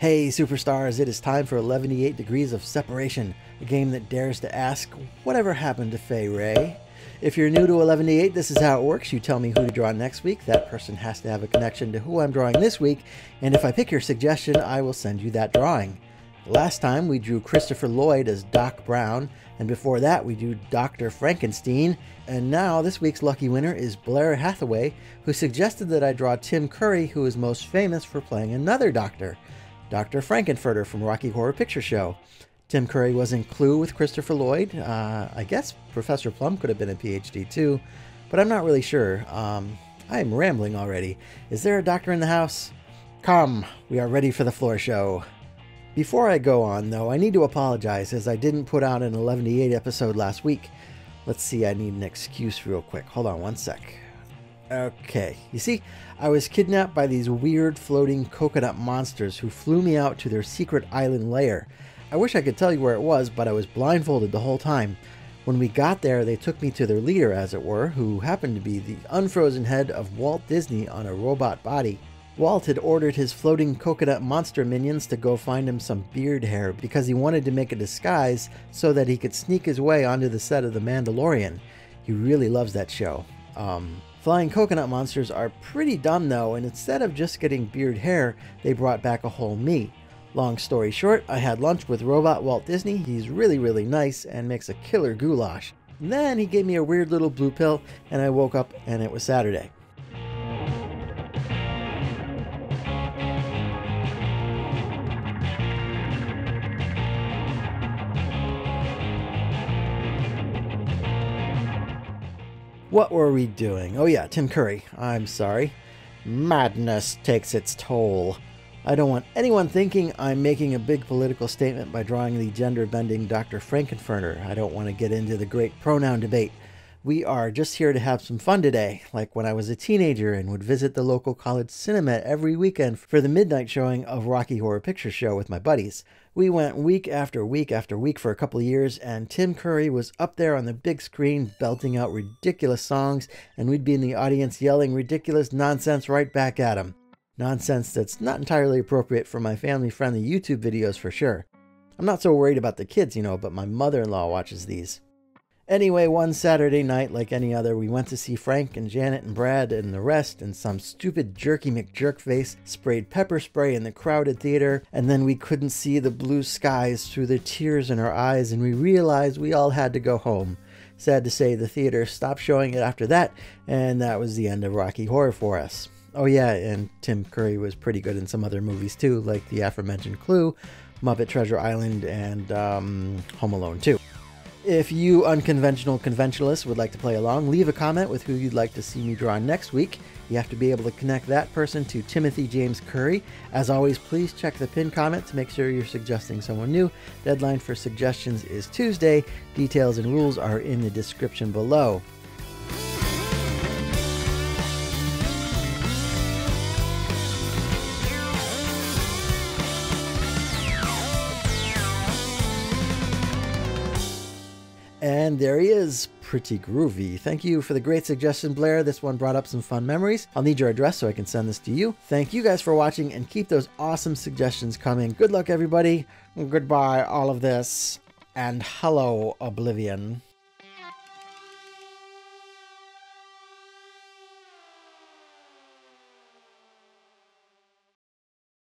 Hey superstars, it is time for 11-8 Degrees of Separation, a game that dares to ask, whatever happened to Fay Wray? If you're new to 11-8, this is how it works. You tell me who to draw next week. That person has to have a connection to who I'm drawing this week, and if I pick your suggestion, I will send you that drawing. Last time, we drew Christopher Lloyd as Doc Brown, and before that, we drew Dr. Frankenstein, and now this week's lucky winner is Blair Hathaway, who suggested that I draw Tim Curry, who is most famous for playing another doctor. Dr. Frank N. Furter from Rocky Horror Picture Show. Tim Curry was in Clue with Christopher Lloyd. I guess Professor Plum could have been a PhD too, but I'm not really sure. I am rambling already. Is there a doctor in the house? Come, we are ready for the floor show. Before I go on though, I need to apologize as I didn't put out an 11-8 episode last week. Let's see, I need an excuse real quick. Hold on one sec. Okay, you see, I was kidnapped by these weird floating coconut monsters who flew me out to their secret island lair. I wish I could tell you where it was, but I was blindfolded the whole time. When we got there, they took me to their leader, as it were, who happened to be the unfrozen head of Walt Disney on a robot body. Walt had ordered his floating coconut monster minions to go find him some beard hair because he wanted to make a disguise so that he could sneak his way onto the set of The Mandalorian. He really loves that show. Flying coconut monsters are pretty dumb though, and instead of just getting beard hair, they brought back a whole me. Long story short, I had lunch with robot Walt Disney. He's really nice and makes a killer goulash. And then he gave me a weird little blue pill and I woke up and it was Saturday. What were we doing? Oh yeah, Tim Curry. I'm sorry. Madness takes its toll. I don't want anyone thinking I'm making a big political statement by drawing the gender-bending Dr. Frankenfurter. I don't want to get into the great pronoun debate. We are just here to have some fun today, like when I was a teenager and would visit the local college cinema every weekend for the midnight showing of Rocky Horror Picture Show with my buddies. We went week after week after week for a couple of years, and Tim Curry was up there on the big screen belting out ridiculous songs, and we'd be in the audience yelling ridiculous nonsense right back at him. Nonsense that's not entirely appropriate for my family-friendly YouTube videos for sure. I'm not so worried about the kids, you know, but my mother-in-law watches these. Anyway, one Saturday night, like any other, we went to see Frank and Janet and Brad and the rest, and some stupid jerky McJerkface sprayed pepper spray in the crowded theater, and then we couldn't see the blue skies through the tears in our eyes, and we realized we all had to go home. Sad to say, the theater stopped showing it after that, and that was the end of Rocky Horror for us. Oh yeah, and Tim Curry was pretty good in some other movies too, like the aforementioned Clue, Muppet Treasure Island, and Home Alone too. If you unconventional conventionalists would like to play along, leave a comment with who you'd like to see me draw next week. You have to be able to connect that person to Timothy James Curry. As always, please check the pinned comment to make sure you're suggesting someone new. Deadline for suggestions is Tuesday. Details and rules are in the description below. And there he is. Pretty groovy. Thank you for the great suggestion, Blair. This one brought up some fun memories. I'll need your address so I can send this to you. Thank you guys for watching and keep those awesome suggestions coming. Good luck, everybody. Goodbye, all of this. And hello, Oblivion.